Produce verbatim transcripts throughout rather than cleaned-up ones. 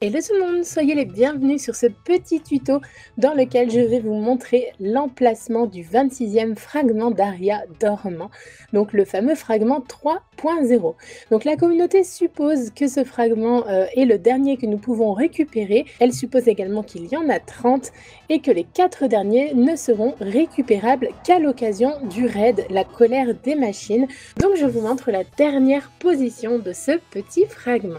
Hello tout le monde, soyez les bienvenus sur ce petit tuto dans lequel je vais vous montrer l'emplacement du vingt-sixième fragment d'Aria dormant, donc le fameux fragment trois point zéro. Donc la communauté suppose que ce fragment euh, est le dernier que nous pouvons récupérer, elle suppose également qu'il y en a trente et que les quatre derniers ne seront récupérables qu'à l'occasion du raid, la colère des machines. Donc je vous montre la dernière position de ce petit fragment.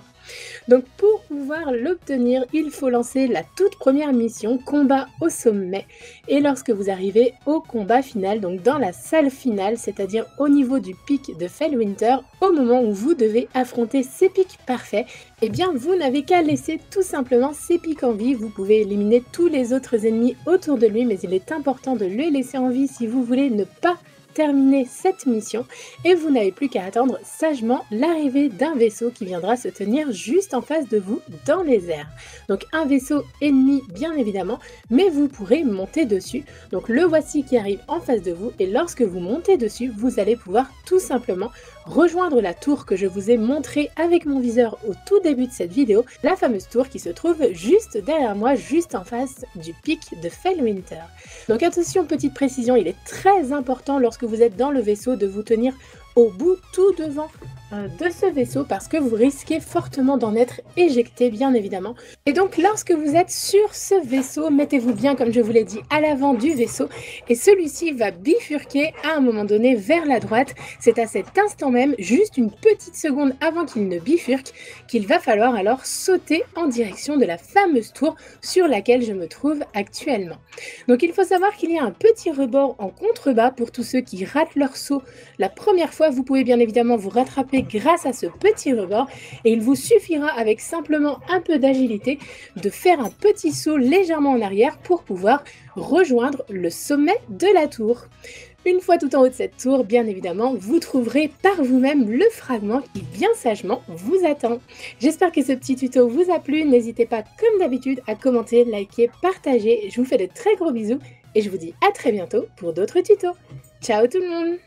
Donc pour pouvoir l'obtenir, il faut lancer la toute première mission, combat au sommet. Et lorsque vous arrivez au combat final, donc dans la salle finale, c'est-à-dire au niveau du pic de Fellwinter, au moment où vous devez affronter ces pics parfaits, eh bien vous n'avez qu'à laisser tout simplement ces pics en vie. Vous pouvez éliminer tous les autres ennemis autour de lui, mais il est important de les laisser en vie si vous voulez ne pas terminer cette mission, et vous n'avez plus qu'à attendre sagement l'arrivée d'un vaisseau qui viendra se tenir juste en face de vous dans les airs. Donc un vaisseau ennemi bien évidemment, mais vous pourrez monter dessus. Donc le voici qui arrive en face de vous, et lorsque vous montez dessus, vous allez pouvoir tout simplement rejoindre la tour que je vous ai montrée avec mon viseur au tout début de cette vidéo, la fameuse tour qui se trouve juste derrière moi, juste en face du pic de Fellwinter. Donc attention, petite précision, il est très important lorsque vous êtes dans le vaisseau de vous tenir au bout tout devant euh, de ce vaisseau, parce que vous risquez fortement d'en être éjecté bien évidemment. Et donc lorsque vous êtes sur ce vaisseau, mettez-vous bien, comme je vous l'ai dit, à l'avant du vaisseau, et celui-ci va bifurquer à un moment donné vers la droite. C'est à cet instant même, juste une petite seconde avant qu'il ne bifurque, qu'il va falloir alors sauter en direction de la fameuse tour sur laquelle je me trouve actuellement. Donc il faut savoir qu'il y a un petit rebord en contrebas pour tous ceux qui ratent leur saut la première fois. Vous pouvez bien évidemment vous rattraper grâce à ce petit rebord, et il vous suffira avec simplement un peu d'agilité de faire un petit saut légèrement en arrière pour pouvoir rejoindre le sommet de la tour. Une fois tout en haut de cette tour, bien évidemment, vous trouverez par vous-même le fragment qui bien sagement vous attend. J'espère que ce petit tuto vous a plu, n'hésitez pas comme d'habitude à commenter, liker, partager. Je vous fais de très gros bisous et je vous dis à très bientôt pour d'autres tutos. Ciao tout le monde!